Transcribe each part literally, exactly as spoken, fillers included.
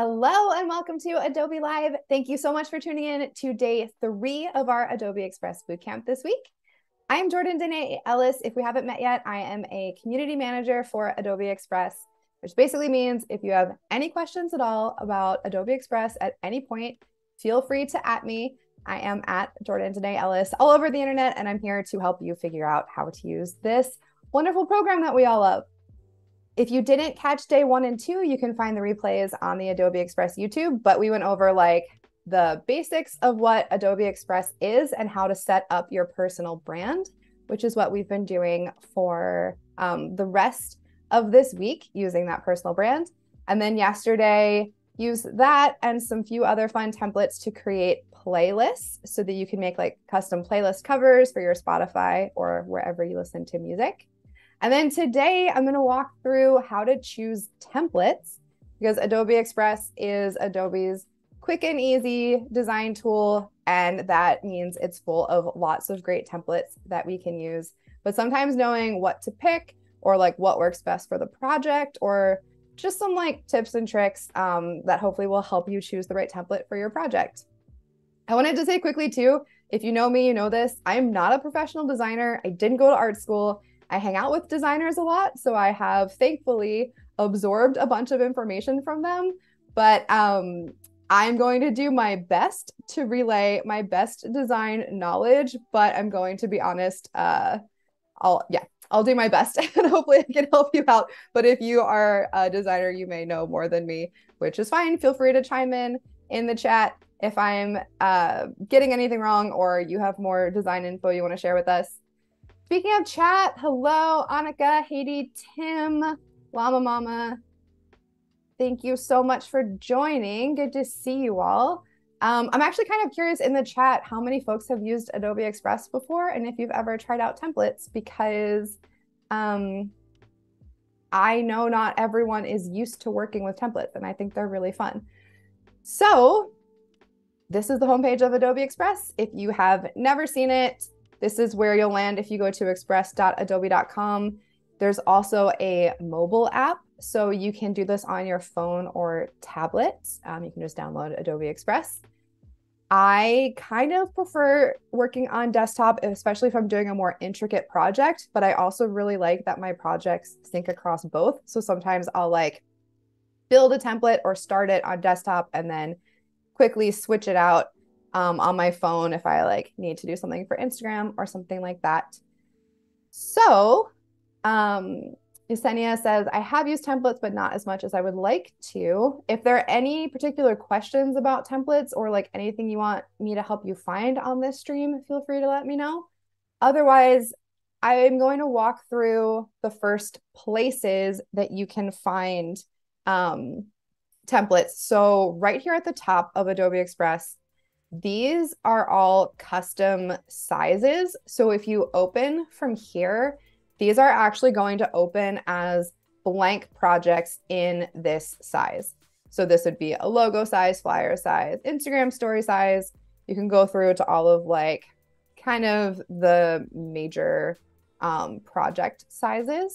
Hello and welcome to Adobe Live. Thank you so much for tuning in to day three of our Adobe Express Bootcamp this week. I'm Jordan Dené Ellis. If we haven't met yet, I am a community manager for Adobe Express, which basically means if you have any questions at all about Adobe Express at any point, feel free to at me. I am at Jordan Dené Ellis all over the internet, and I'm here to help you figure out how to use this wonderful program that we all love. If you didn't catch day one and two, you can find the replays on the Adobe Express YouTube, but we went over like the basics of what Adobe Express is and how to set up your personal brand, which is what we've been doing for um, the rest of this week using that personal brand. And then yesterday, use that and some few other fun templates to create playlists so that you can make like custom playlist covers for your Spotify or wherever you listen to music. And then today I'm going to walk through how to choose templates because Adobe Express is Adobe's quick and easy design tool. And that means it's full of lots of great templates that we can use, but sometimes knowing what to pick or like what works best for the project or just some like tips and tricks um, that hopefully will help you choose the right template for your project. I wanted to say quickly too, if you know me, you know this, I'm not a professional designer. I didn't go to art school. I hang out with designers a lot, so I have thankfully absorbed a bunch of information from them, but um, I'm going to do my best to relay my best design knowledge, but I'm going to be honest, uh, I'll, yeah, I'll do my best and hopefully I can help you out. But if you are a designer, you may know more than me, which is fine. Feel free to chime in in the chat if I'm uh, getting anything wrong or you have more design info you want to share with us. Speaking of chat, hello, Annika, Haiti, Tim, Llama Mama. Thank you so much for joining. Good to see you all. Um, I'm actually kind of curious in the chat how many folks have used Adobe Express before and if you've ever tried out templates because um, I know not everyone is used to working with templates and I think they're really fun. So this is the homepage of Adobe Express. If you have never seen it, this is where you'll land if you go to express dot adobe dot com. There's also a mobile app, so you can do this on your phone or tablet. Um, you can just download Adobe Express. I kind of prefer working on desktop, especially if I'm doing a more intricate project, but I also really like that my projects sync across both. So sometimes I'll like build a template or start it on desktop and then quickly switch it out Um, on my phone if I like need to do something for Instagram or something like that. So um, Yesenia says, I have used templates, but not as much as I would like to. If there are any particular questions about templates or like anything you want me to help you find on this stream, feel free to let me know. Otherwise, I am going to walk through the first places that you can find um, templates. So right here at the top of Adobe Express, these are all custom sizes. So if you open from here, these are actually going to open as blank projects in this size. So this would be a logo size, flyer size, Instagram story size. You can go through to all of like kind of the major um, project sizes.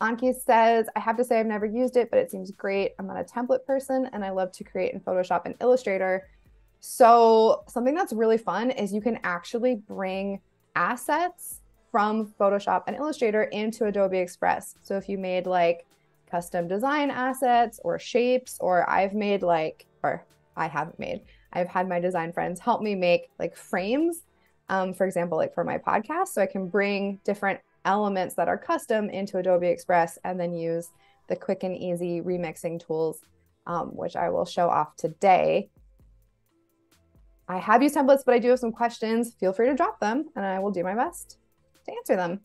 Anki says, I have to say I've never used it, but it seems great. I'm not a template person and I love to create in Photoshop and Illustrator. So something that's really fun is you can actually bring assets from Photoshop and Illustrator into Adobe Express. So if you made like custom design assets or shapes, or I've made like, or I haven't made, I've had my design friends help me make like frames, um, for example, like for my podcast. So I can bring different elements that are custom into Adobe Express and then use the quick and easy remixing tools, um, which I will show off today. I have used templates, but I do have some questions. Feel free to drop them and I will do my best to answer them.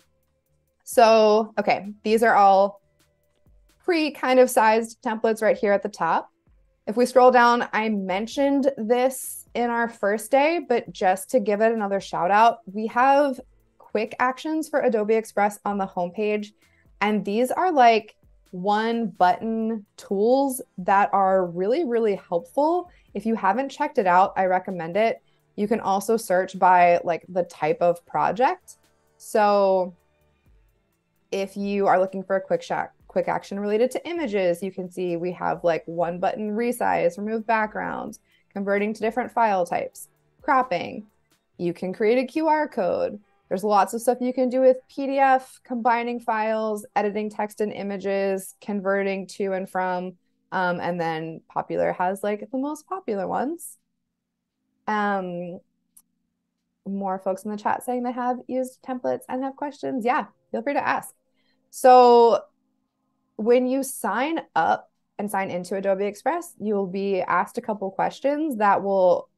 So, okay, these are all pre kind of sized templates right here at the top. If we scroll down, I mentioned this in our first day, but just to give it another shout out, we have quick actions for Adobe Express on the homepage. And these are like one button tools that are really, really helpful. If you haven't checked it out, I recommend it. You can also search by like the type of project. So if you are looking for a quick, shot, quick action related to images, you can see we have like one button resize, remove background, converting to different file types, cropping. You can create a Q R code. There's lots of stuff you can do with P D F, combining files, editing text and images, converting to and from. Um, and then popular has like the most popular ones. Um, more folks in the chat saying they have used templates and have questions. Yeah, feel free to ask. So when you sign up and sign into Adobe Express, you'll be asked a couple questions that will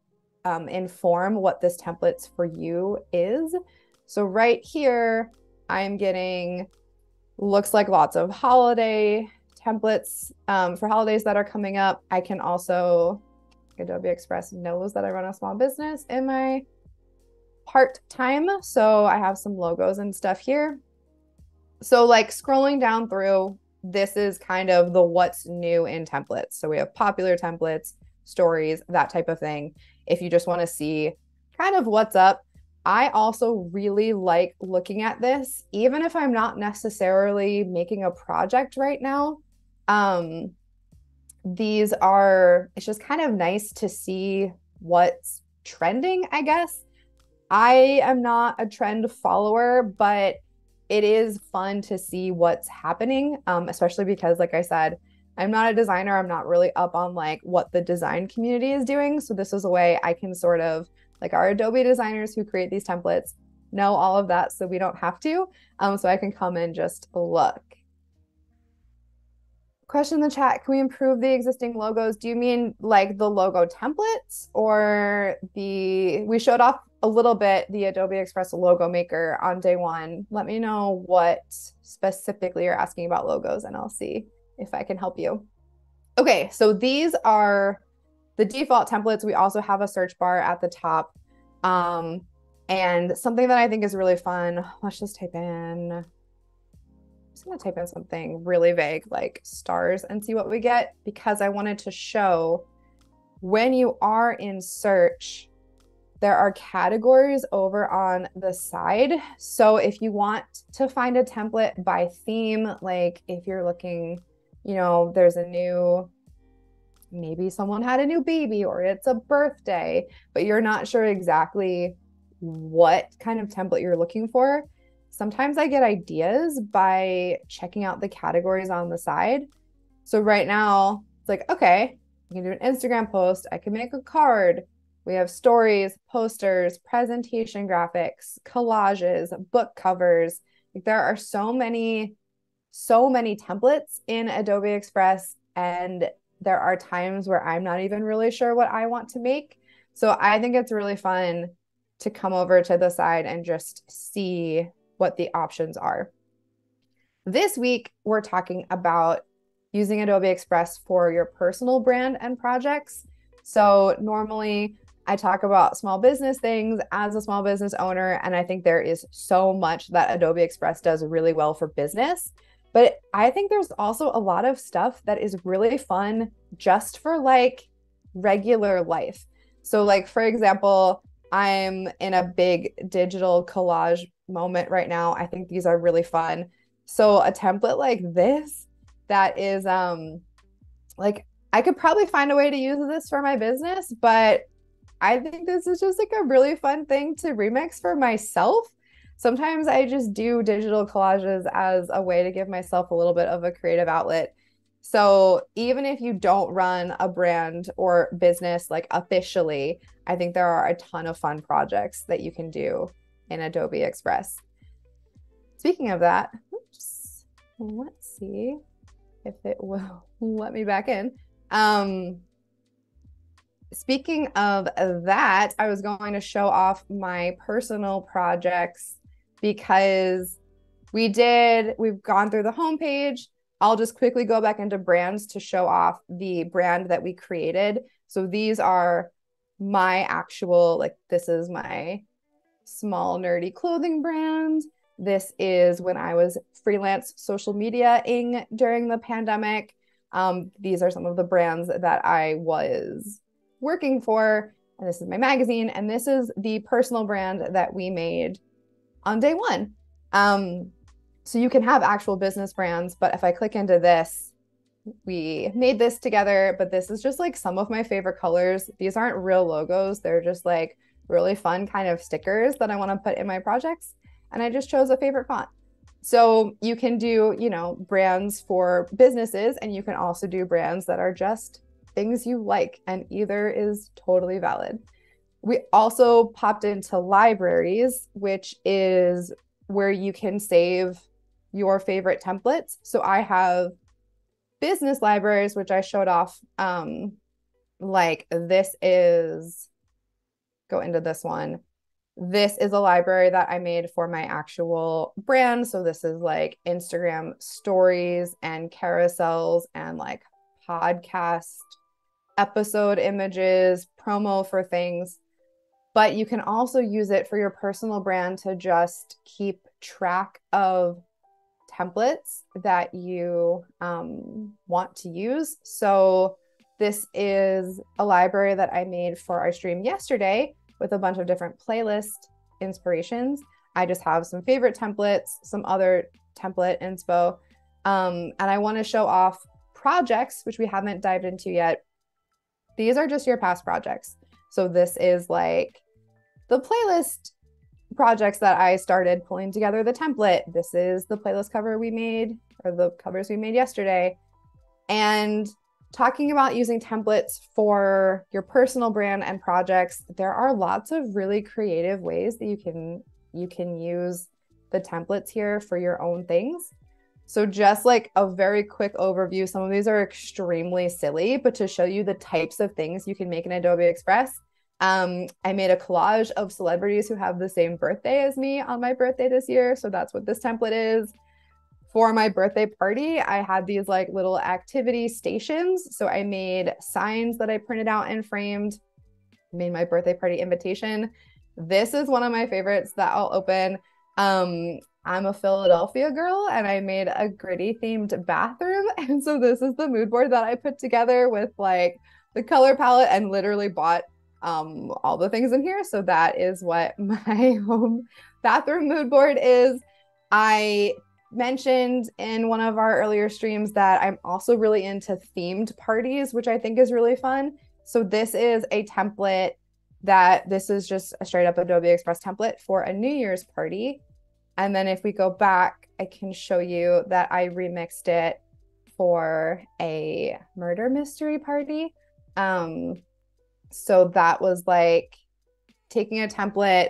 um, inform what this templates for you is. So right here, I'm getting, looks like lots of holiday templates um, for holidays that are coming up. I can also, Adobe Express knows that I run a small business in my part-time. So I have some logos and stuff here. So like scrolling down through, this is kind of the what's new in templates. So we have popular templates, stories, that type of thing. If you just want to see kind of what's up, I also really like looking at this, even if I'm not necessarily making a project right now. Um, these are, it's just kind of nice to see what's trending, I guess. I am not a trend follower, but it is fun to see what's happening, um, especially because, like I said, I'm not a designer. I'm not really up on like what the design community is doing. So this is a way I can sort of, like our Adobe designers who create these templates know all of that, so we don't have to. Um, so I can come and just look. Question in the chat, can we improve the existing logos? Do you mean like the logo templates or the, we showed off a little bit the Adobe Express logo maker on day one. Let me know what specifically you're asking about logos and I'll see if I can help you. Okay, so these are the default templates. We also have a search bar at the top. Um, and something that I think is really fun, let's just type in, I'm just gonna type in something really vague like stars and see what we get, because I wanted to show when you are in search, there are categories over on the side. So if you want to find a template by theme, like if you're looking, you know, there's a new, maybe someone had a new baby or it's a birthday, but you're not sure exactly what kind of template you're looking for. Sometimes I get ideas by checking out the categories on the side. So right now it's like, okay, I can do an Instagram post. I can make a card. We have stories, posters, presentation graphics, collages, book covers. Like there are so many, so many templates in Adobe Express, and there are times where I'm not even really sure what I want to make. So I think it's really fun to come over to the side and just see what the options are. This week, we're talking about using Adobe Express for your personal brand and projects. So normally I talk about small business things as a small business owner, and I think there is so much that Adobe Express does really well for business. But I think there's also a lot of stuff that is really fun just for like regular life. So like, for example, I'm in a big digital collage moment right now. I think these are really fun. So a template like this, that is um, like, I could probably find a way to use this for my business, but I think this is just like a really fun thing to remix for myself. Sometimes I just do digital collages as a way to give myself a little bit of a creative outlet. So even if you don't run a brand or business like officially, I think there are a ton of fun projects that you can do in Adobe Express. Speaking of that, oops, let's see if it will let me back in. Um, speaking of that, I was going to show off my personal projects, because we did, we've gone through the homepage. I'll just quickly go back into brands to show off the brand that we created. So these are my actual, like this is my small nerdy clothing brand. This is when I was freelance social media-ing during the pandemic. Um, these are some of the brands that I was working for. And this is my magazine. And this is the personal brand that we made on day one. Um, So you can have actual business brands, but if I click into this, we made this together, but this is just like some of my favorite colors. These aren't real logos. They're just like really fun kind of stickers that I want to put in my projects. And I just chose a favorite font. So you can do, you know, brands for businesses, and you can also do brands that are just things you like, and either is totally valid. We also popped into libraries, which is where you can save your favorite templates. So I have business libraries, which I showed off, um, like this is, go into this one. This is a library that I made for my actual brand. So this is like Instagram stories and carousels and like podcast episode images, promo for things. But you can also use it for your personal brand to just keep track of templates that you um, want to use. So this is a library that I made for our stream yesterday with a bunch of different playlist inspirations. I just have some favorite templates, some other template inspo. Um, and I want to show off projects, which we haven't dived into yet. These are just your past projects. So this is like the playlist projects that I started pulling together the template. This is the playlist cover we made, or the covers we made yesterday. And talking about using templates for your personal brand and projects, there are lots of really creative ways that you can you can use the templates here for your own things. So just like a very quick overview, some of these are extremely silly, but to show you the types of things you can make in Adobe Express, um, I made a collage of celebrities who have the same birthday as me on my birthday this year. So that's what this template is. For my birthday party, I had these like little activity stations. So I made signs that I printed out and framed, made my birthday party invitation. This is one of my favorites that I'll open. Um, I'm a Philadelphia girl, and I made a gritty themed bathroom. And so this is the mood board that I put together with like the color palette, and literally bought um, all the things in here. So that is what my home bathroom mood board is. I mentioned in one of our earlier streams that I'm also really into themed parties, which I think is really fun. So this is a template that this is just a straight up Adobe Express template for a New Year's party. And then if we go back, I can show you that I remixed it for a murder mystery party. Um, so that was like taking a template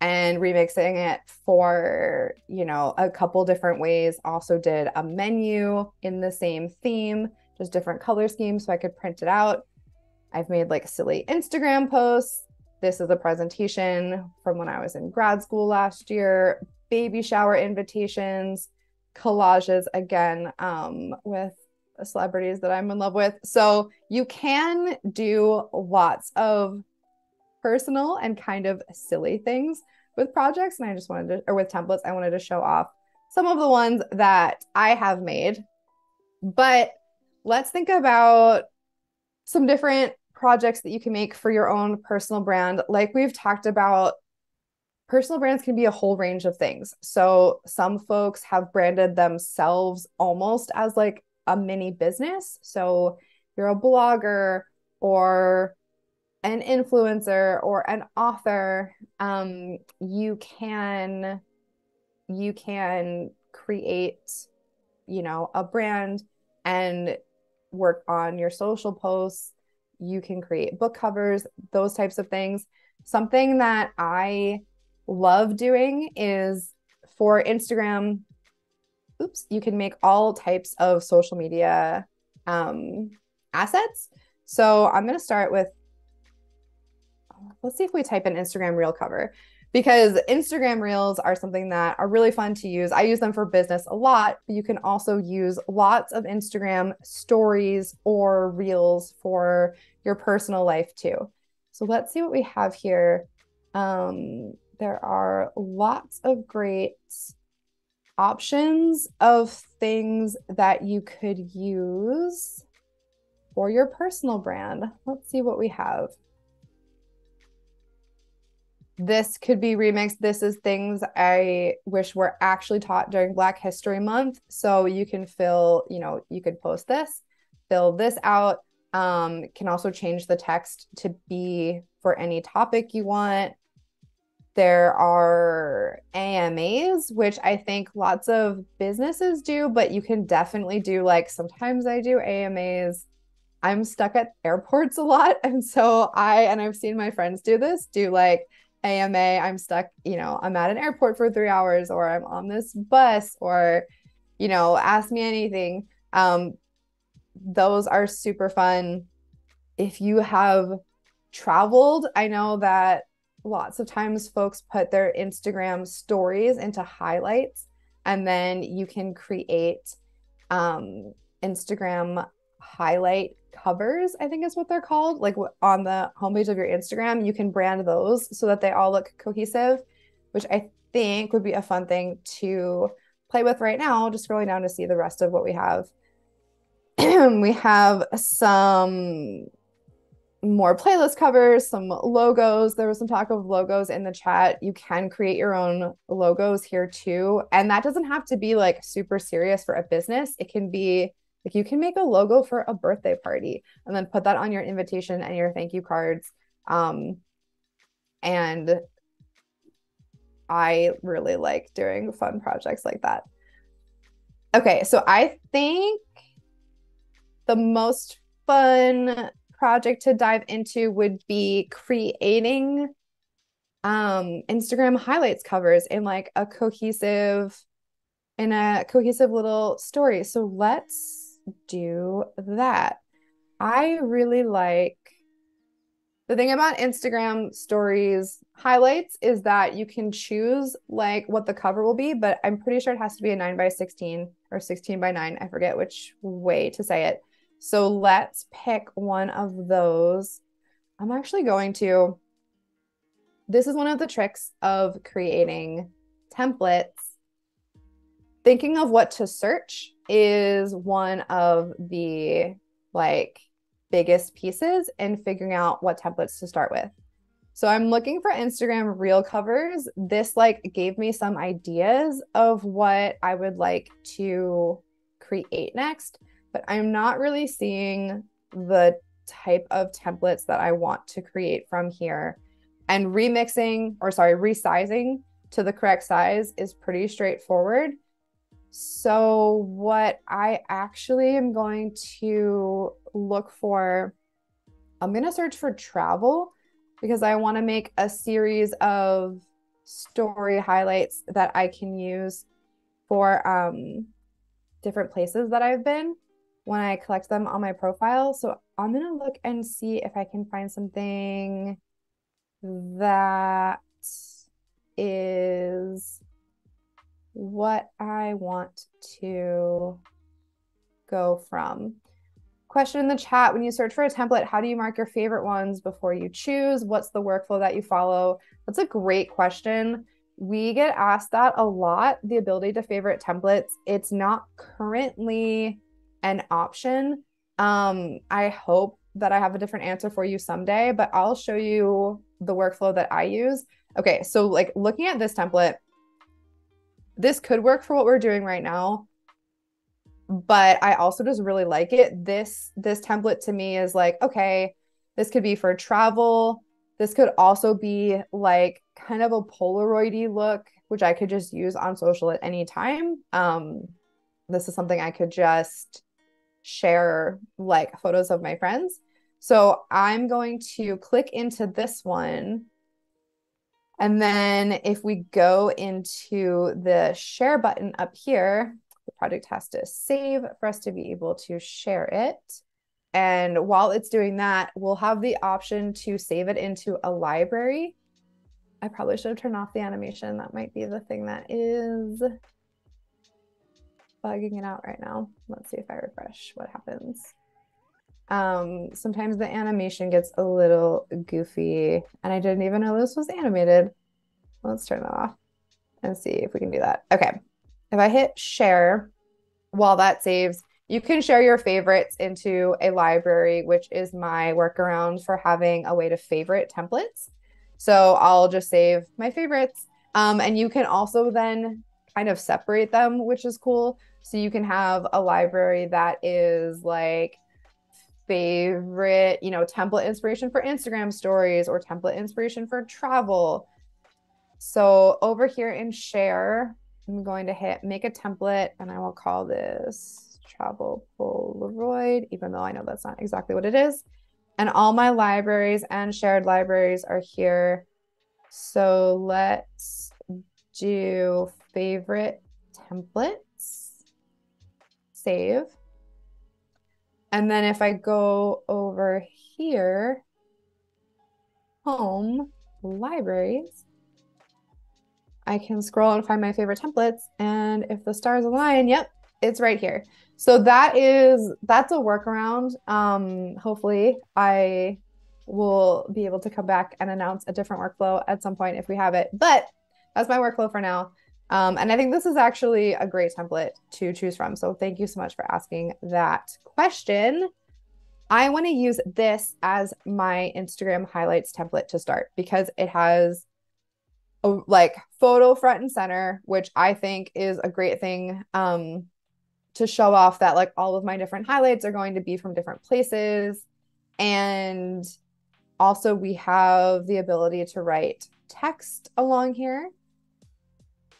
and remixing it for, you know, a couple different ways. Also did a menu in the same theme, just different color schemes so I could print it out. I've made like silly Instagram posts. This is a presentation from when I was in grad school last year. Baby shower invitations, collages again um, with celebrities that I'm in love with. So you can do lots of personal and kind of silly things with projects. And I just wanted to, or with templates, I wanted to show off some of the ones that I have made. But let's think about some different projects that you can make for your own personal brand. Like we've talked about, personal brands can be a whole range of things. So some folks have branded themselves almost as like a mini business. So you're a blogger or an influencer or an author. Um, you can, you can create, you know, a brand and work on your social posts. You can create book covers, those types of things. Something that I love doing is for Instagram. Oops, you can make all types of social media um, assets. So I'm going to start with, let's see if we type in Instagram Reel cover, because Instagram Reels are something that are really fun to use. I use them for business a lot, but you can also use lots of Instagram stories or Reels for your personal life too. So let's see what we have here. Um, There are lots of great options of things that you could use for your personal brand. Let's see what we have. this could be remixed. This is things I wish were actually taught during Black History Month. So you can fill, you know, you could post this, fill this out. Um, can also change the text to be for any topic you want. There are A M As, which I think lots of businesses do, but you can definitely do, like, sometimes I do A M As. I'm stuck at airports a lot. And so I, and I've seen my friends do this, do like A M A, I'm stuck, you know, I'm at an airport for three hours, or I'm on this bus, or, you know, ask me anything. Um, those are super fun. If you have traveled, I know that lots of times folks put their Instagram stories into highlights, and then you can create um, Instagram highlight covers, I think is what they're called. Like on the homepage of your Instagram, you can brand those so that they all look cohesive, which I think would be a fun thing to play with right now. Just scrolling down to see the rest of what we have. We have some more playlist covers, some logos. There was some talk of logos in the chat. You can create your own logos here too. And that doesn't have to be like super serious for a business. It can be like, you can make a logo for a birthday party and then put that on your invitation and your thank you cards. Um, and I really like doing fun projects like that. Okay, so I think the most fun project to dive into would be creating um, Instagram highlights covers in like a cohesive, in a cohesive little story. So let's do that. I really like the thing about Instagram stories highlights is that you can choose like what the cover will be, but I'm pretty sure it has to be a nine by sixteen or sixteen by nine. I forget which way to say it. So let's pick one of those. I'm actually going to, this is one of the tricks of creating templates. Thinking of what to search is one of the like biggest pieces in figuring out what templates to start with. So I'm looking for Instagram reel covers. This like gave me some ideas of what I would like to create next, but I'm not really seeing the type of templates that I want to create from here. And remixing, or sorry, resizing to the correct size is pretty straightforward. So what I actually am going to look for, I'm going to search for travel because I want to make a series of story highlights that I can use for um, different places that I've been when I collect them on my profile. So I'm going to look and see if I can find something that is what I want to go from. Question in the chat, when you search for a template, how do you mark your favorite ones before you choose? What's the workflow that you follow? That's a great question. We get asked that a lot, the ability to favorite templates. It's not currently an option. Um, I hope that I have a different answer for you someday, but I'll show you the workflow that I use. Okay, so like looking at this template, this could work for what we're doing right now, but I also just really like it. This, this template to me is like, okay, this could be for travel. This could also be like kind of a Polaroid-y look, which I could just use on social at any time. Um, this is something I could just share like photos of my friends. So I'm going to click into this one. And then if we go into the share button up here, the project has to save for us to be able to share it. And while it's doing that, we'll have the option to save it into a library. I probably should have turned off the animation. That might be the thing that is bugging it out right now. Let's see if I refresh what happens. Um, sometimes the animation gets a little goofy, and I didn't even know this was animated. Let's turn that off and see if we can do that. Okay. If I hit share while that saves, you can share your favorites into a library, which is my workaround for having a way to favorite templates. So I'll just save my favorites. Um, and you can also then kind of separate them, which is cool. So you can have a library that is like favorite, you know, template inspiration for Instagram stories or template inspiration for travel. So over here in share, I'm going to hit make a template, and I will call this travel Polaroid, even though I know that's not exactly what it is. And all my libraries and shared libraries are here. So let's do favorite templates, save. And then if I go over here, home, libraries, I can scroll and find my favorite templates. And if the stars align, yep, it's right here. So that is, that's a workaround. Um, hopefully I will be able to come back and announce a different workflow at some point if we have it, but that's my workflow for now. Um, and I think this is actually a great template to choose from. So thank you so much for asking that question. I want to use this as my Instagram highlights template to start, because it has a, like photo front and center, which I think is a great thing um, to show off that like all of my different highlights are going to be from different places. And also we have the ability to write text along here.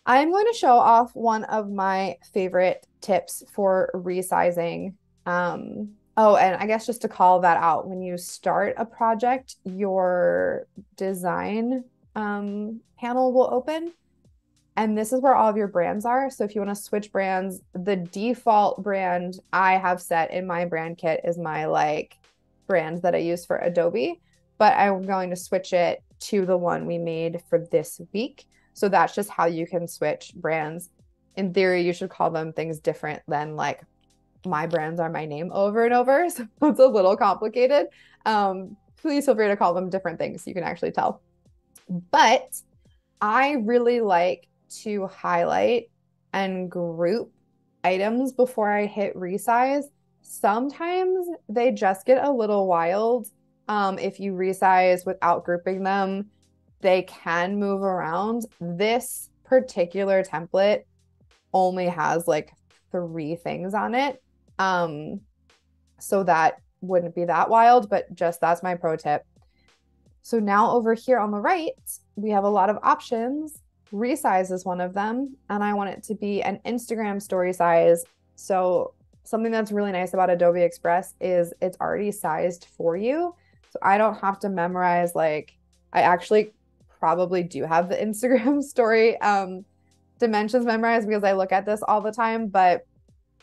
I'm going to show off one of my favorite tips for resizing. Um, oh, and I guess just to call that out, when you start a project, your design um, panel will open. And this is where all of your brands are. So if you want to switch brands, the default brand I have set in my brand kit is my like brand that I use for Adobe, but I'm going to switch it to the one we made for this week. So that's just how you can switch brands. In theory, you should call them things different than like my brands are my name over and over. So it's a little complicated. Um, please feel free to call them different things so you can actually tell. But I really like to highlight and group items before I hit resize. Sometimes they just get a little wild. Um, if you resize without grouping them, they can move around. This particular template only has like three things on it. Um, so that wouldn't be that wild, but just that's my pro tip. So now over here on the right, we have a lot of options. Resize is one of them. And I want it to be an Instagram story size. So something that's really nice about Adobe Express is it's already sized for you. So I don't have to memorize, like I actually probably do have the Instagram story um, dimensions memorized because I look at this all the time, but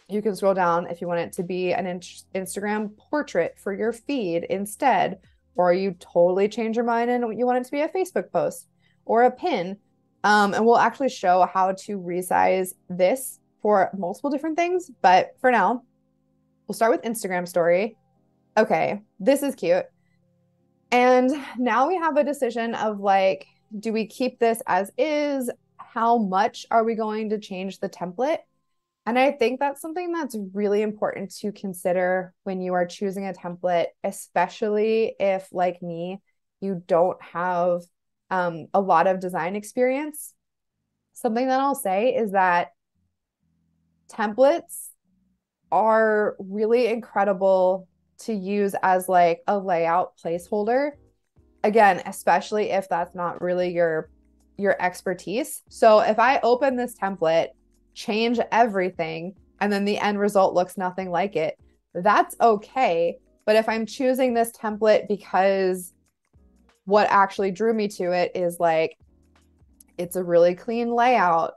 you can scroll down if you want it to be an in Instagram portrait for your feed instead, or you totally change your mind and you want it to be a Facebook post or a pin. Um, and we'll actually show how to resize this for multiple different things. But for now, we'll start with Instagram story. Okay, this is cute. And now we have a decision of like, do we keep this as is? How much are we going to change the template? And I think that's something that's really important to consider when you are choosing a template, especially if, like me, you don't have um, a lot of design experience. Something that I'll say is that templates are really incredible to use as like a layout placeholder, again, especially if that's not really your your expertise. So if I open this template, change everything, and then the end result looks nothing like it, that's okay. But if I'm choosing this template because what actually drew me to it is like, it's a really clean layout,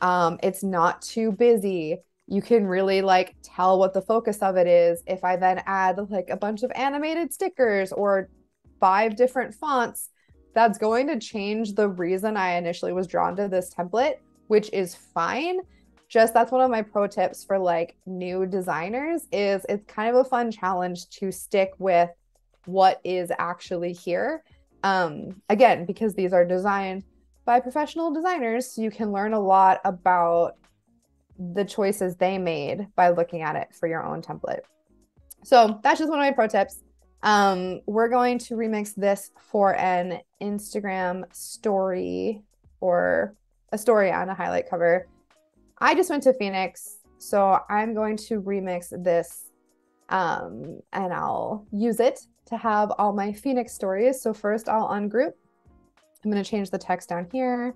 um, it's not too busy, you can really like tell what the focus of it is. If I then add like a bunch of animated stickers or five different fonts, that's going to change the reason I initially was drawn to this template, which is fine. Just that's one of my pro tips for like new designers is it's kind of a fun challenge to stick with what is actually here. Um, again, because these are designed by professional designers, so you can learn a lot about the choices they made by looking at it for your own template. So that's just one of my pro tips. Um, we're going to remix this for an Instagram story or a story on a highlight cover. I just went to Phoenix, so I'm going to remix this um, and I'll use it to have all my Phoenix stories. So first I'll ungroup. I'm going to change the text down here.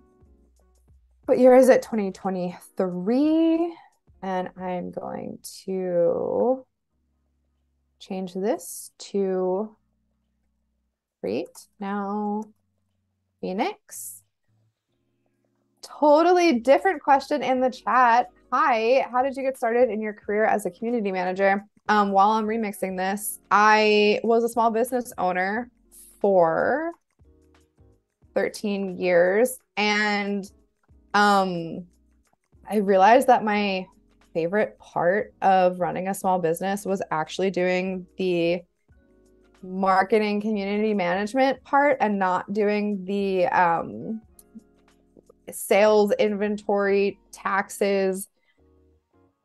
What year is it? twenty twenty-three. And I'm going to change this to create now Phoenix. Totally different question in the chat. Hi, how did you get started in your career as a community manager? Um, while I'm remixing this, I was a small business owner for thirteen years. And um, I realized that my favorite part of running a small business was actually doing the marketing community management part and not doing the um, sales, inventory, taxes,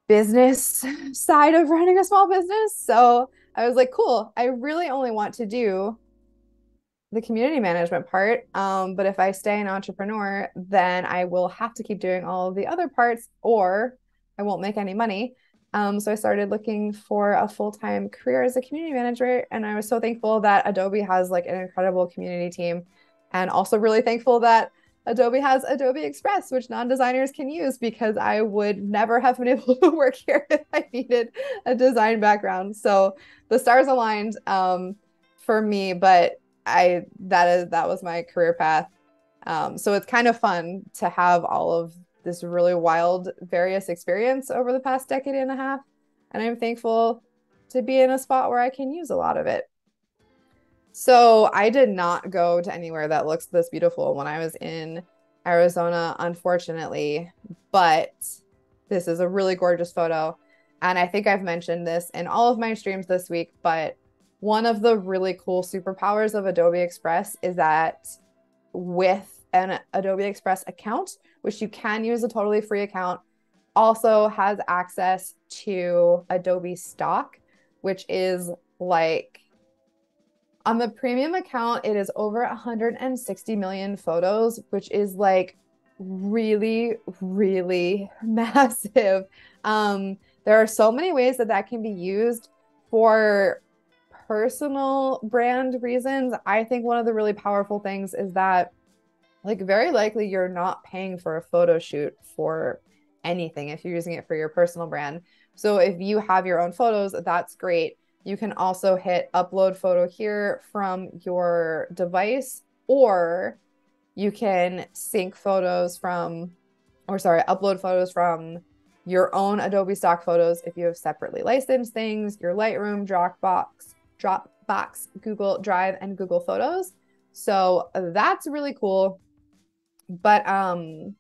business side of running a small business. So I was like, cool, I really only want to do the community management part. Um, but if I stay an entrepreneur, then I will have to keep doing all of the other parts or I won't make any money. Um, so I started looking for a full-time career as a community manager. And I was so thankful that Adobe has like an incredible community team, and also really thankful that Adobe has Adobe Express, which non-designers can use, because I would never have been able to work here if I needed a design background. So the stars aligned um, for me, but I that is that was my career path. Um, so it's kind of fun to have all of this really wild, various experience over the past decade and a half. And I'm thankful to be in a spot where I can use a lot of it. So I did not go to anywhere that looks this beautiful when I was in Arizona, unfortunately, but this is a really gorgeous photo. And I think I've mentioned this in all of my streams this week, but one of the really cool superpowers of Adobe Express is that with an Adobe Express account, which you can use a totally free account, also has access to Adobe Stock, which is like, on the premium account, it is over one hundred sixty million photos, which is like really, really massive. Um, there are so many ways that that can be used for personal brand reasons. I think one of the really powerful things is that like very likely you're not paying for a photo shoot for anything if you're using it for your personal brand. So if you have your own photos, that's great. You can also hit upload photo here from your device, or you can sync photos from, or sorry, upload photos from your own Adobe Stock photos if you have separately licensed things, your Lightroom, Dropbox, Dropbox, Google Drive, and Google Photos. So that's really cool. But um,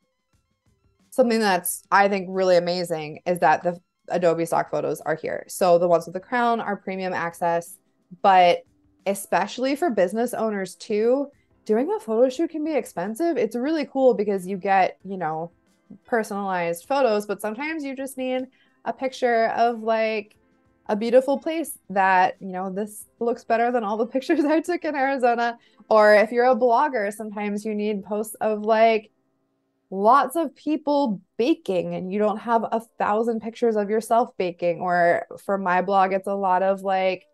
something that's, I think, really amazing is that the Adobe Stock photos are here. So the ones with the crown are premium access, but especially for business owners too, doing a photo shoot can be expensive. It's really cool because you get, you know, personalized photos, but sometimes you just need a picture of like a beautiful place that, you know, this looks better than all the pictures I took in Arizona. Or if you're a blogger, sometimes you need posts of like lots of people baking and you don't have a thousand pictures of yourself baking. Or for my blog, it's a lot of like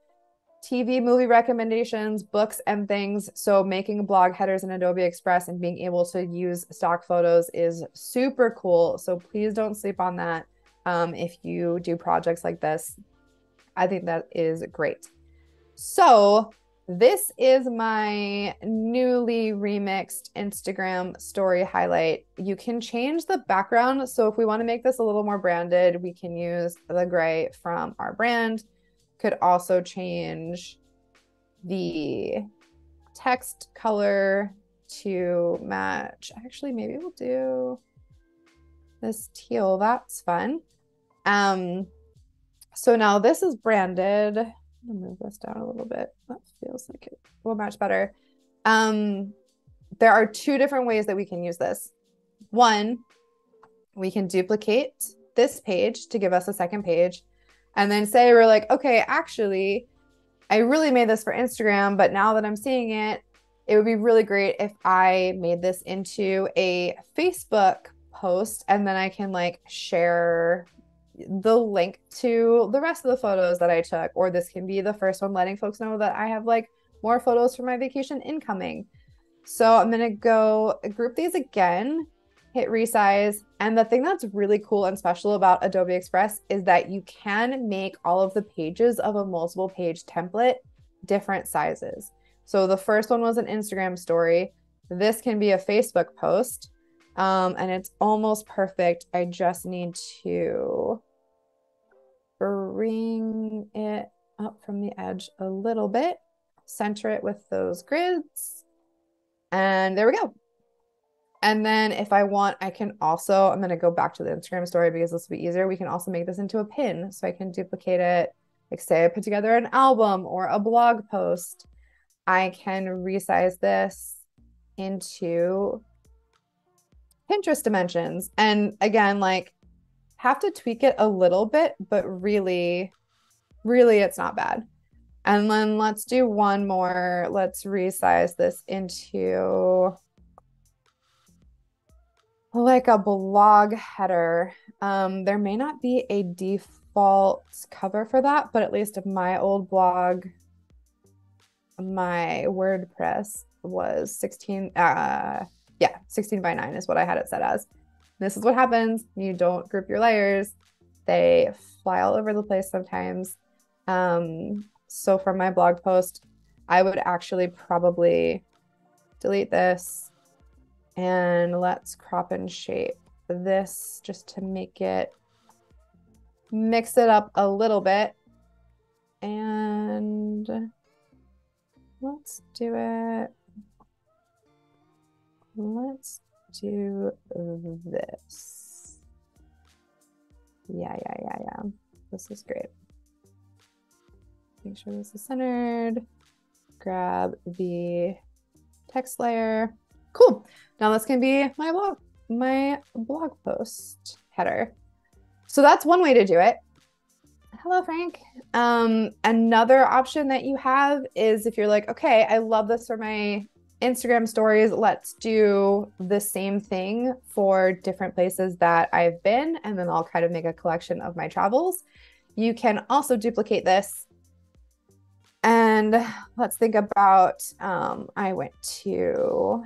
T V, movie recommendations, books, and things. So making blog headers in Adobe Express and being able to use stock photos is super cool. So please don't sleep on that um, if you do projects like this. I think that is great. So this is my newly remixed Instagram story highlight. You can change the background. So if we want to make this a little more branded, we can use the gray from our brand. Could also change the text color to match. Actually, maybe we'll do this teal. That's fun. Um, so now this is branded. I'll move this down a little bit. That feels like it will match better. Um, there are two different ways that we can use this. One, we can duplicate this page to give us a second page. And then say we're like, okay, actually, I really made this for Instagram, but now that I'm seeing it, it would be really great if I made this into a Facebook post, and then I can like share the link to the rest of the photos that I took, or this can be the first one letting folks know that I have like more photos from my vacation incoming. So I'm gonna go group these again, hit resize. And the thing that's really cool and special about Adobe Express is that you can make all of the pages of a multiple page template different sizes. So the first one was an Instagram story. This can be a Facebook post. Um, and it's almost perfect. I just need to bring it up from the edge a little bit, center it with those grids, and there we go. And then if I want, I can also, I'm going to go back to the Instagram story because this will be easier. We can also make this into a pin, so I can duplicate it. Like say I put together an album or a blog post, I can resize this into Pinterest dimensions. And again, like have to tweak it a little bit, but really, really it's not bad. And then let's do one more. Let's resize this into like a blog header. Um, there may not be a default cover for that, but at least my old blog, my WordPress was sixteen, uh, yeah, sixteen by nine is what I had it set as. This is what happens when you don't group your layers. They fly all over the place sometimes. Um, so for my blog post, I would actually probably delete this, and let's crop and shape this just to make it, mix it up a little bit. And let's do it. Let's do this. Yeah, yeah, yeah, yeah. This is great. Make sure this is centered. Grab the text layer. Cool. Now that's going to be my blog, my blog post header. So that's one way to do it. Hello, Frank. Um, another option that you have is if you're like, okay, I love this for my Instagram stories, let's do the same thing for different places that I've been, and then I'll kind of make a collection of my travels. You can also duplicate this. And let's think about, um, I went to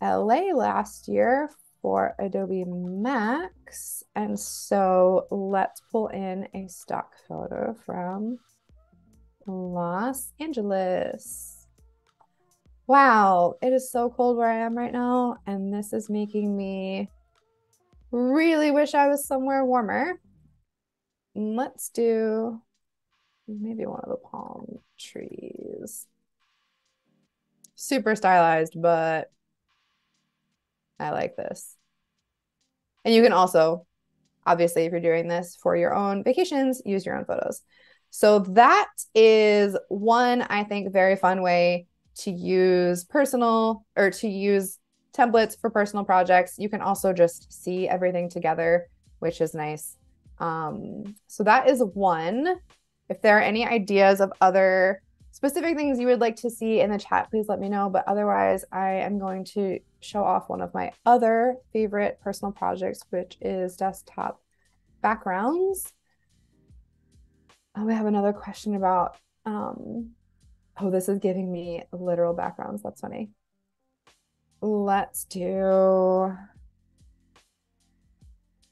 L A last year for Adobe Max. And so let's pull in a stock photo from Los Angeles. Wow, it is so cold where I am right now, and this is making me really wish I was somewhere warmer. Let's do maybe one of the palm trees. Super stylized, but I like this. And you can also, obviously, if you're doing this for your own vacations, use your own photos. So that is one, I think, very fun way to use personal or to use templates for personal projects. You can also just see everything together, which is nice. Um, so that is one. If there are any ideas of other specific things you would like to see in the chat, please let me know. But otherwise, I am going to show off one of my other favorite personal projects, which is desktop backgrounds. Oh, we have another question about, um, oh, this is giving me literal backgrounds. That's funny. Let's do.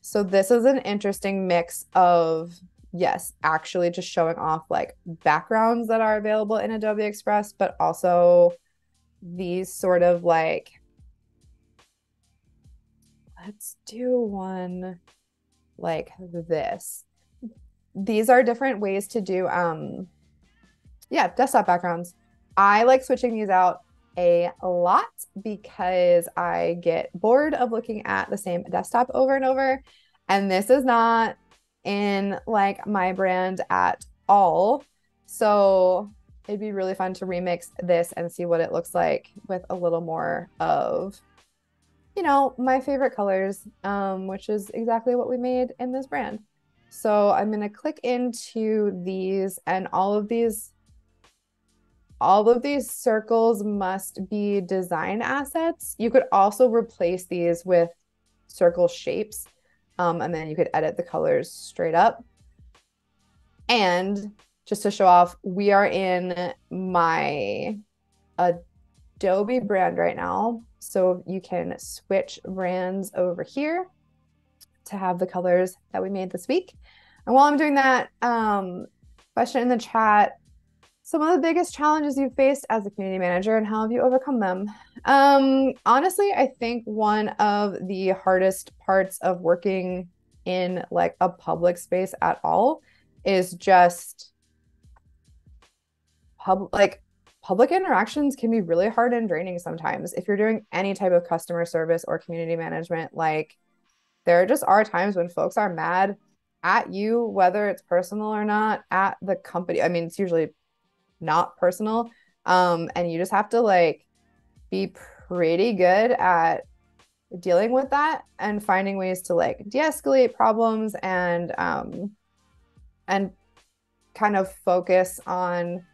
So this is an interesting mix of, yes, actually just showing off like backgrounds that are available in Adobe Express, but also these sort of like, let's do one like this. These are different ways to do, um, yeah, desktop backgrounds. I like switching these out a lot because I get bored of looking at the same desktop over and over. And this is not in like my brand at all. So it'd be really fun to remix this and see what it looks like with a little more of, you know, my favorite colors, um, which is exactly what we made in this brand. So I'm gonna click into these, and all of these all of these circles must be design assets. You could also replace these with circle shapes, um, and then you could edit the colors straight up. And just to show off, we are in my Adobe brand right now. So you can switch brands over here to have the colors that we made this week. And while I'm doing that, um, question in the chat, some of the biggest challenges you've faced as a community manager and how have you overcome them? Um, honestly, I think one of the hardest parts of working in like a public space at all is just pub like public interactions can be really hard and draining sometimes. If you're doing any type of customer service or community management, like there just are times when folks are mad at you, whether it's personal or not, at the company. I mean, it's usually not personal. Um, and you just have to like be pretty good at dealing with that and finding ways to like de-escalate problems and, um, and kind of focus on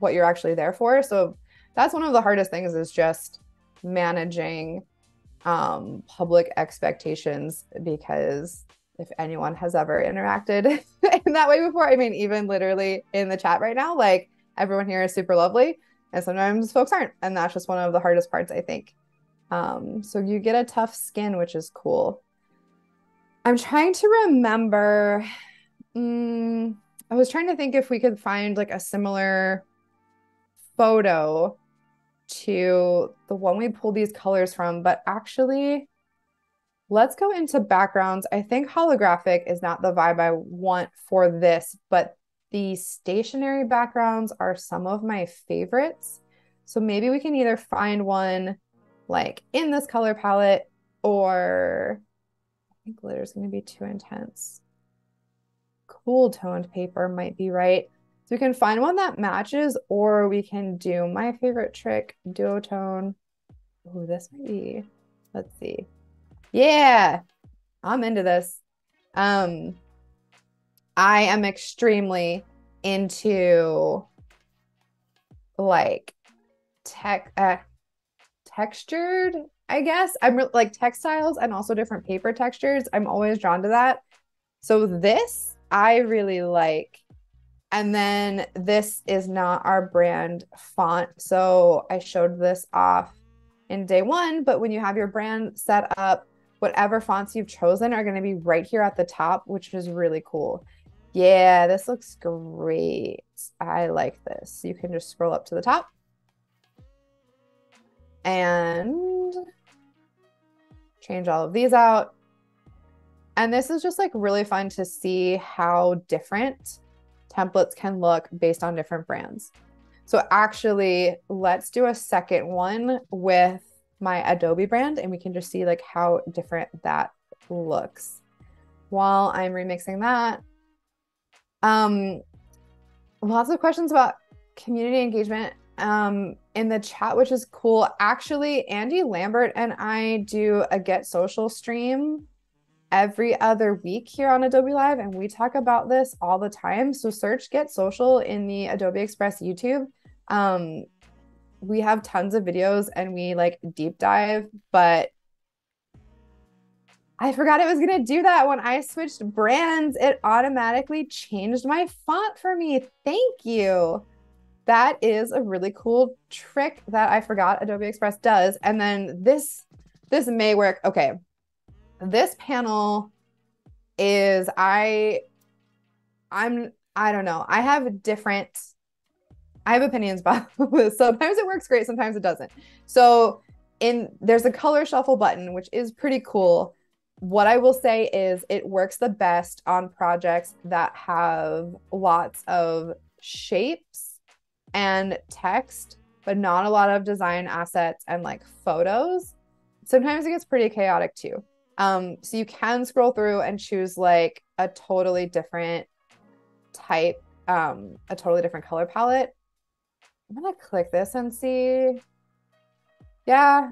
what you're actually there for. So that's one of the hardest things, is just managing um, public expectations, because if anyone has ever interacted in that way before, I mean, even literally in the chat right now, like everyone here is super lovely and sometimes folks aren't. And that's just one of the hardest parts, I think. Um, so you get a tough skin, which is cool. I'm trying to remember, um, I was trying to think if we could find like a similar photo to the one we pulled these colors from, but actually, let's go into backgrounds. I think holographic is not the vibe I want for this, but the stationary backgrounds are some of my favorites. So maybe we can either find one like in this color palette, or I think glitter is going to be too intense. Cool toned paper might be right. So we can find one that matches, or we can do my favorite trick, duotone. Oh, this might be, let's see. Yeah, I'm into this. Um, I am extremely into like tech, uh, textured, I guess. I'm like textiles and also different paper textures. I'm always drawn to that. So this I really like. And then this is not our brand font. So I showed this off in day one, but when you have your brand set up, whatever fonts you've chosen are going to be right here at the top, which is really cool. Yeah, this looks great. I like this. You can just scroll up to the top. And change all of these out. And this is just like really fun to see how different templates can look based on different brands. So actually, let's do a second one with my Adobe brand, and we can just see like how different that looks. While I'm remixing that, um, lots of questions about community engagement um, in the chat, which is cool. Actually, Andy Lambert and I do a Get Social stream every other week here on Adobe Live, and we talk about this all the time. So search Get Social in the Adobe Express YouTube. Um, We have tons of videos and we like deep dive, but I forgot it was going to do that. When I switched brands, it automatically changed my font for me. Thank you. That is a really cool trick that I forgot Adobe Express does. And then this, this may work. Okay. This panel is, I, I'm, I don't know. I have different I have opinions about this. Sometimes it works great, sometimes it doesn't. So in there's a color shuffle button, which is pretty cool. What I will say is it works the best on projects that have lots of shapes and text, but not a lot of design assets and like photos. Sometimes it gets pretty chaotic too. Um, so you can scroll through and choose like a totally different type, um, a totally different color palette. I'm gonna click this and see. Yeah,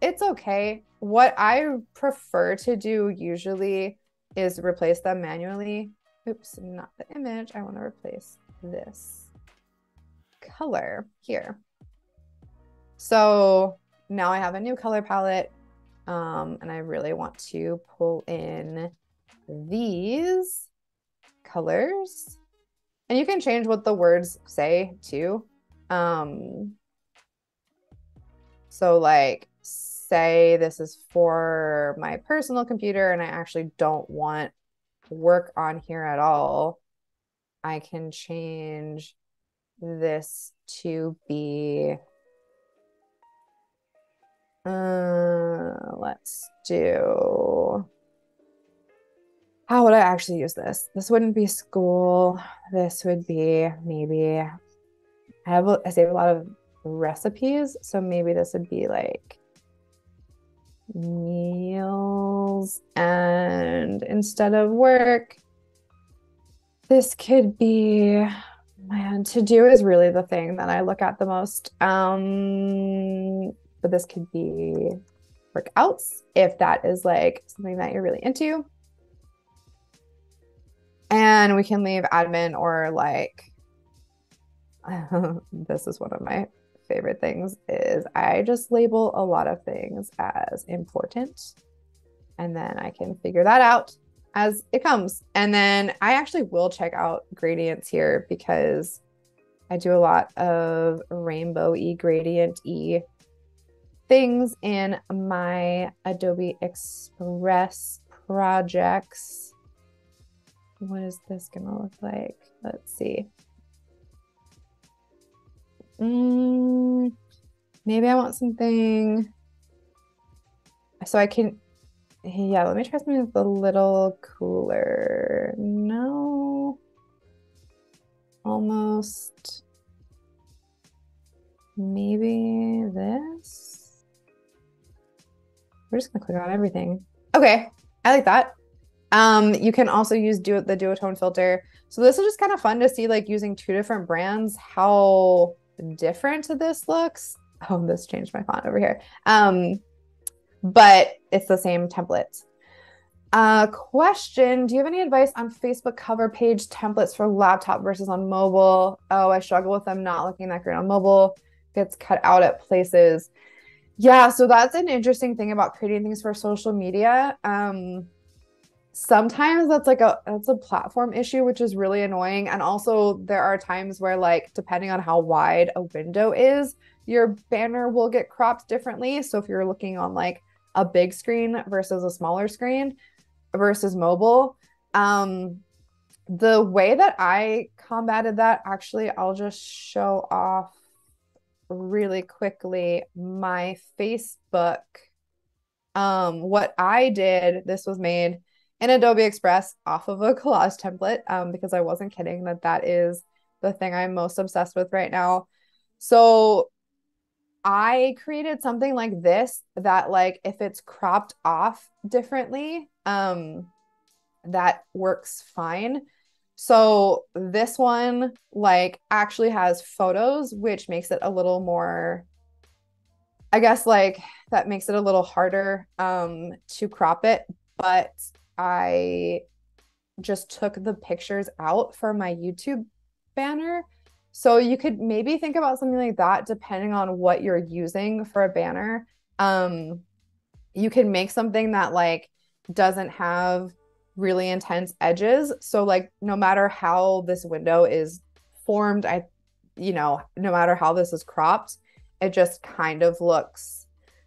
it's okay. What I prefer to do usually is replace them manually. Oops, not the image. I want to replace this. color here. So now I have a new color palette, um, and I really want to pull in these colors, and you can change what the words say too. Um, so like, say this is for my personal computer and I actually don't want work on here at all, I can change this to be, uh, let's do, how would I actually use this? This wouldn't be school. This would be maybe, I have, a, I save a lot of recipes. So maybe this would be like meals, and instead of work, this could be, man, to do is really the thing that I look at the most. Um, but this could be workouts if that is like something that you're really into. And we can leave admin or like, this is one of my favorite things is I just label a lot of things as important, and then I can figure that out as it comes. And then I actually will check out gradients here because I do a lot of rainbow-y, gradient-y things in my Adobe Express projects. What is this gonna look like? Let's see. Mm, maybe I want something so I can, yeah, let me try something that's a little cooler. No, almost maybe this. We're just gonna click on everything. Okay, I like that. Um, you can also use du the duotone filter. So this is just kind of fun to see, like using two different brands, how different this looks. Oh, this changed my font over here. Um, but it's the same template. Uh, question, do you have any advice on Facebook cover page templates for laptop versus on mobile? Oh, I struggle with them not looking that great on mobile. Gets cut out at places. Yeah, so that's an interesting thing about creating things for social media. Um, sometimes that's like a that's a platform issue, which is really annoying. And also there are times where, like, depending on how wide a window is, your banner will get cropped differently. So if you're looking on like a big screen versus a smaller screen versus mobile, um the way that I combated that, actually, I'll just show off really quickly my Facebook, um what I did. This was made in Adobe Express off of a collage template, um, because I wasn't kidding that that is the thing I'm most obsessed with right now. So I created something like this that, like, if it's cropped off differently, um, that works fine. So this one, like, actually has photos, which makes it a little more, I guess, like, that makes it a little harder um, to crop it, but I just took the pictures out for my YouTube banner. So you could maybe think about something like that, depending on what you're using for a banner. Um, you can make something that, like, doesn't have really intense edges. So, like, no matter how this window is formed, I, you know, no matter how this is cropped, it just kind of looks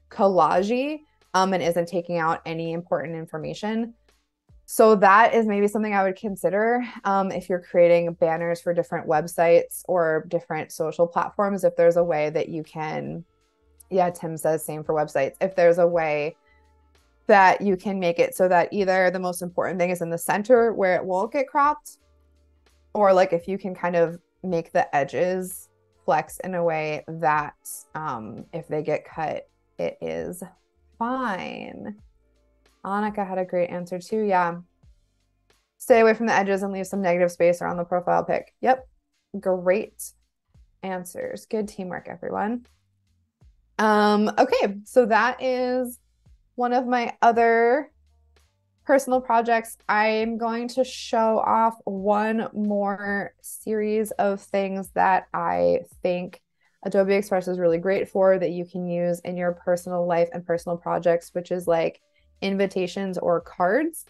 collage-y, um, and isn't taking out any important information. So that is maybe something I would consider um, if you're creating banners for different websites or different social platforms. If there's a way that you can, yeah, Tim says same for websites. If there's a way that you can make it so that either the most important thing is in the center where it won't get cropped, or like if you can kind of make the edges flex in a way that um, if they get cut, it is fine. Annika had a great answer too. Yeah. Stay away from the edges and leave some negative space around the profile pic. Yep. Great answers. Good teamwork, everyone. Um, okay. So that is one of my other personal projects, I'm going to show off one more series of things that I think Adobe Express is really great for that you can use in your personal life and personal projects, which is like invitations or cards.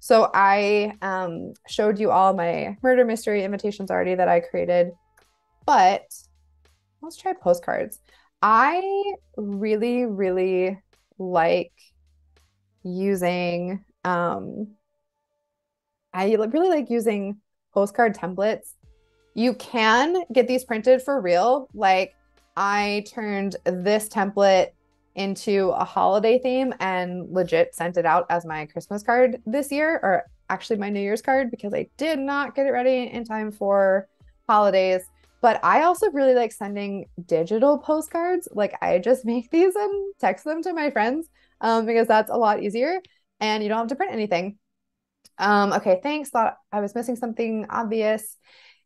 So I um, showed you all my murder mystery invitations already that I created, but let's try postcards. I really, really like using, um, I really like using postcard templates. You can get these printed for real. Like I turned this template into a holiday theme and legit sent it out as my Christmas card this year, or actually my New Year's card, because I did not get it ready in time for holidays. But I also really like sending digital postcards. Like I just make these and text them to my friends um, because that's a lot easier and you don't have to print anything. Um, okay, thanks. Thought I was missing something obvious.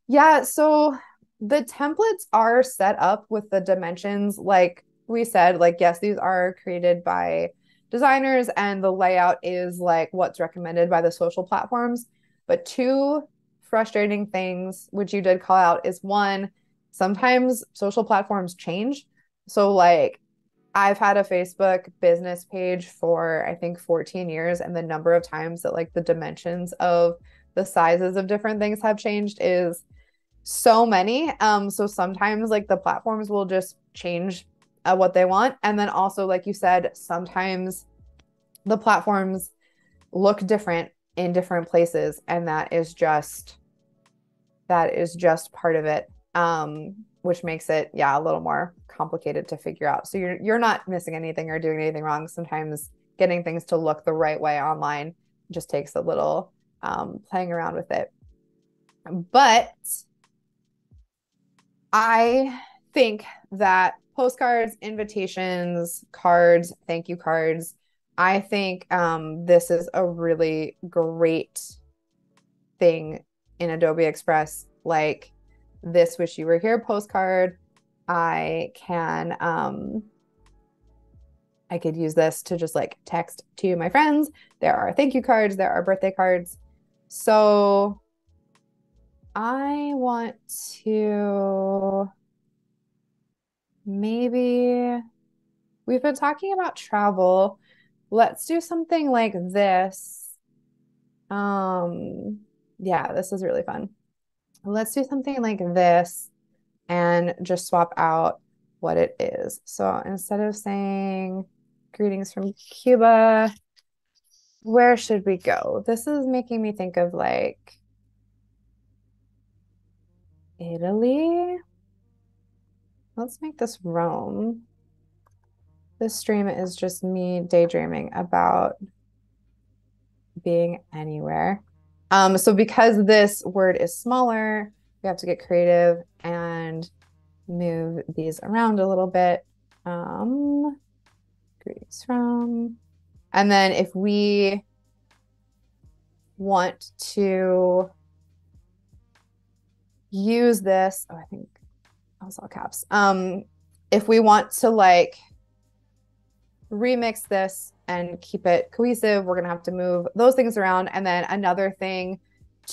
Yeah, so the templates are set up with the dimensions like we said, like, yes, these are created by designers and the layout is like what's recommended by the social platforms. But two frustrating things, which you did call out, is one, sometimes social platforms change. So like I've had a Facebook business page for, I think, fourteen years. And the number of times that like the dimensions of the sizes of different things have changed is so many. Um, so sometimes like the platforms will just change Uh, what they want. And then also, like you said, sometimes the platforms look different in different places. And that is just, that is just part of it, um, which makes it, yeah, a little more complicated to figure out. So you're, you're not missing anything or doing anything wrong. Sometimes getting things to look the right way online just takes a little um, playing around with it. But I think that postcards, invitations, cards, thank you cards. I think um, this is a really great thing in Adobe Express, like this Wish You Were Here postcard. I can, um, I could use this to just like text to my friends. There are thank you cards, there are birthday cards. So I want to... Maybe we've been talking about travel. Let's do something like this. Um, yeah, this is really fun. Let's do something like this and just swap out what it is. So instead of saying greetings from Cuba, where should we go? This is making me think of like Italy. Let's make this Rome. This stream is just me daydreaming about being anywhere. Um, so because this word is smaller, we have to get creative and move these around a little bit. Um, greetings from. And then if we want to use this, oh, I think I was all caps. Um, if we want to like remix this and keep it cohesive, we're gonna have to move those things around. And then another thing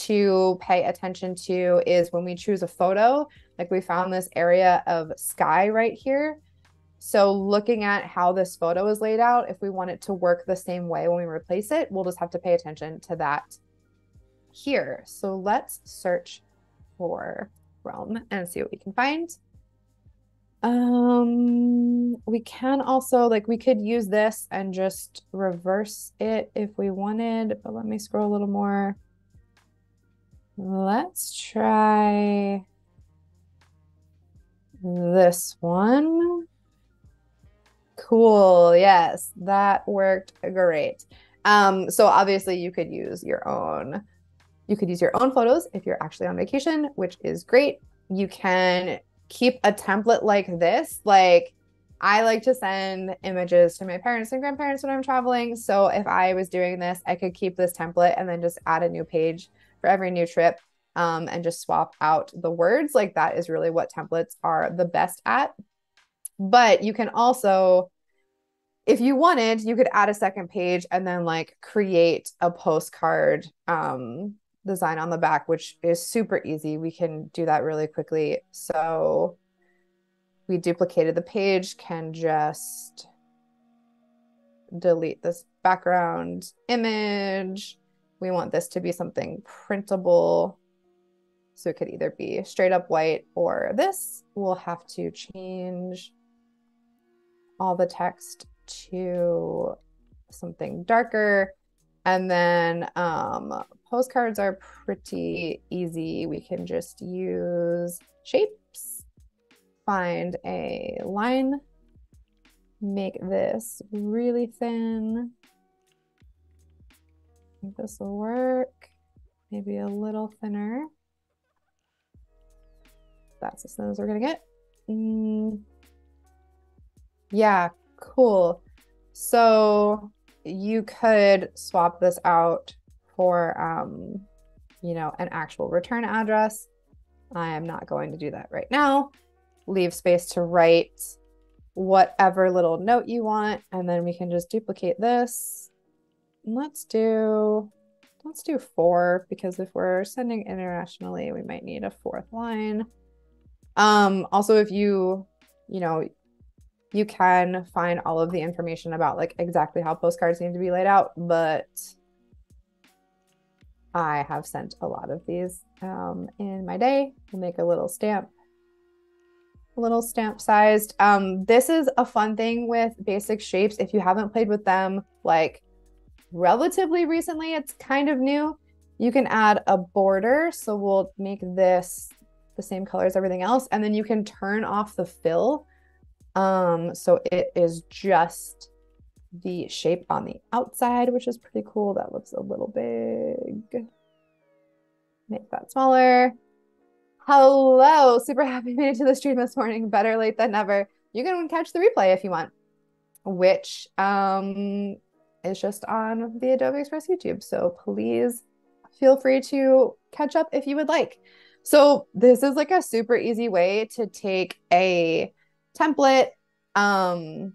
to pay attention to is when we choose a photo, like we found this area of sky right here. So looking at how this photo is laid out, if we want it to work the same way when we replace it, we'll just have to pay attention to that here. So let's search for Realm and see what we can find. Um, we can also like we could use this and just reverse it if we wanted, but let me scroll a little more. Let's try this one. Cool. Yes, that worked great. Um, so obviously you could use your own You could use your own photos if you're actually on vacation, which is great. You can keep a template like this. Like I like to send images to my parents and grandparents when I'm traveling. So if I was doing this, I could keep this template and then just add a new page for every new trip um, and just swap out the words. Like that is really what templates are the best at. But you can also if you wanted, you could add a second page and then like create a postcard um, design on the back, which is super easy. We can do that really quickly. So we duplicated the page, can just delete this background image. We want this to be something printable. So it could either be straight up white or this. We'll have to change all the text to something darker. And then um, postcards are pretty easy. We can just use shapes, find a line, make this really thin. I think this will work. Maybe a little thinner. That's as thin as we're gonna get. Mm. Yeah, cool. So you could swap this out for, um, you know, an actual return address. I am not going to do that right now. Leave space to write whatever little note you want. And then we can just duplicate this. Let's do, let's do four, because if we're sending internationally, we might need a fourth line. Um, also, if you, you know, you can find all of the information about like exactly how postcards need to be laid out, but I have sent a lot of these um, in my day. We'll make a little stamp, a little stamp sized. Um, this is a fun thing with basic shapes. If you haven't played with them like relatively recently, it's kind of new. You can add a border. So we'll make this the same color as everything else. And then you can turn off the fill. Um, so it is just the shape on the outside, which is pretty cool. That looks a little big. Make that smaller. Hello, super happy made it to the stream this morning. Better late than never. You can catch the replay if you want, which um, is just on the Adobe Express YouTube. So please feel free to catch up if you would like. So this is like a super easy way to take a template um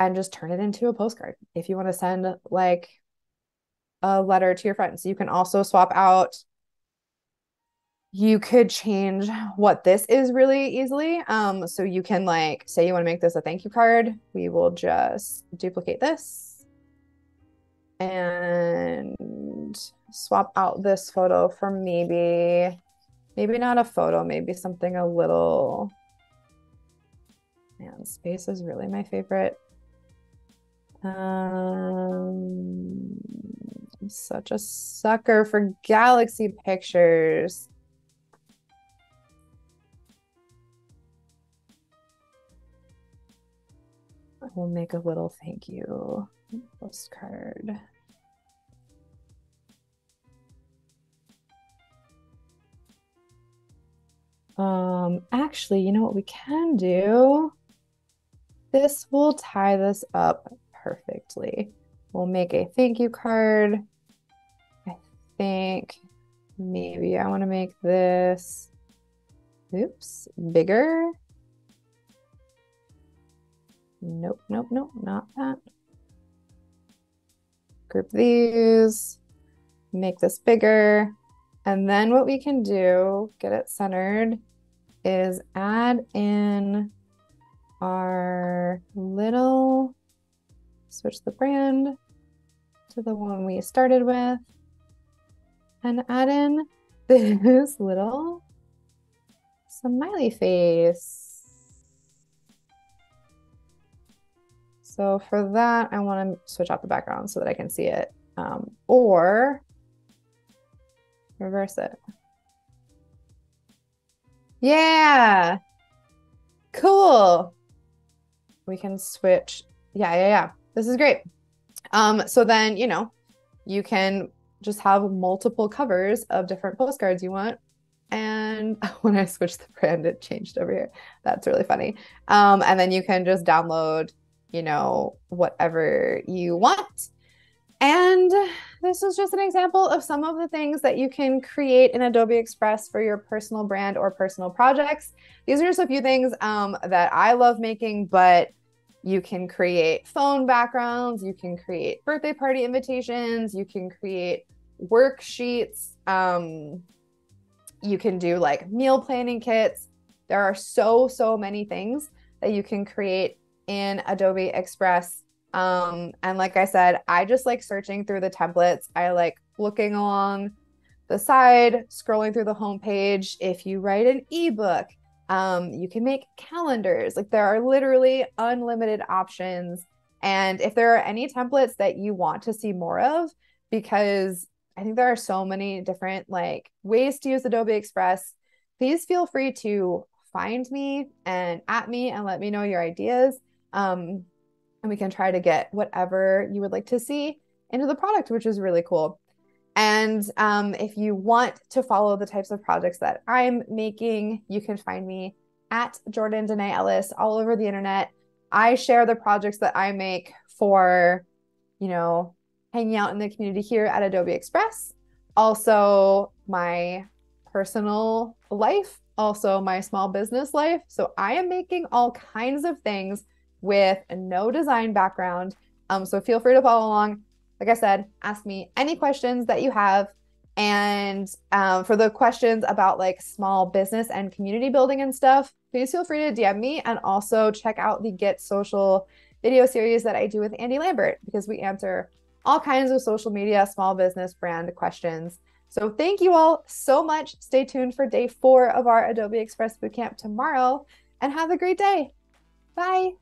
and just turn it into a postcard if you want to send like a letter to your friends. You can also swap out, you could change what this is really easily. Um so you can like say you want to make this a thank you card. We will just duplicate this and swap out this photo for maybe maybe not a photo, maybe something a little... Man, space is really my favorite. Um, I'm such a sucker for galaxy pictures. I will make a little thank you postcard. Um, actually, you know what we can do? This will tie this up perfectly. We'll make a thank you card. I think maybe I want to make this, oops, bigger. Nope, nope, nope, not that. Group these, make this bigger. And then what we can do, get it centered, is add in our little, switch the brand to the one we started with, and add in this little smiley face. So for that, I want to switch out the background so that I can see it, um, or reverse it. Yeah, cool. We can switch. Yeah, yeah, yeah. This is great. Um, so then, you know, you can just have multiple covers of different postcards you want. And when I switched the brand, it changed over here. That's really funny. Um, and then you can just download, you know, whatever you want. And this is just an example of some of the things that you can create in Adobe Express for your personal brand or personal projects. These are just a few things um, that I love making, but You can create phone backgrounds, you can create birthday party invitations, you can create worksheets, um, you can do like meal planning kits. There are so, so many things that you can create in Adobe Express. Um, and like I said, I just like searching through the templates. I like looking along the side, scrolling through the homepage. If you write an ebook, um, you can make calendars. Like there are literally unlimited options. And if there are any templates that you want to see more of, because I think there are so many different like ways to use Adobe Express, please feel free to find me and at me and let me know your ideas. Um, and we can try to get whatever you would like to see into the product, which is really cool. And um, if you want to follow the types of projects that I'm making, you can find me at Jordan Dené Ellis all over the internet. I share the projects that I make for, you know, hanging out in the community here at Adobe Express. Also my personal life, also my small business life. So I am making all kinds of things with no design background. Um, so feel free to follow along. Like I said, ask me any questions that you have. And um, for the questions about like small business and community building and stuff, please feel free to D M me, and also check out the Get Social video series that I do with Andy Lambert, because we answer all kinds of social media, small business, brand questions. So thank you all so much. Stay tuned for day four of our Adobe Express Bootcamp tomorrow, and have a great day. Bye.